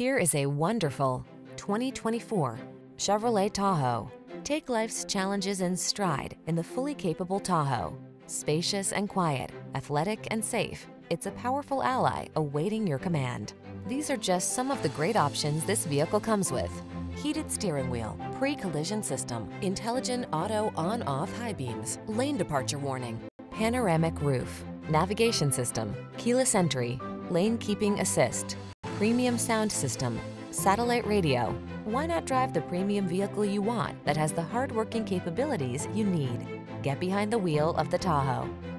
Here is a wonderful 2024 Chevrolet Tahoe. Take life's challenges in stride in the fully capable Tahoe. Spacious and quiet, athletic and safe, it's a powerful ally awaiting your command. These are just some of the great options this vehicle comes with: heated steering wheel, pre-collision system, intelligent auto on-off high beams, lane departure warning, panoramic roof, navigation system, keyless entry, lane keeping assist, premium sound system, satellite radio. Why not drive the premium vehicle you want that has the hardworking capabilities you need? Get behind the wheel of the Tahoe.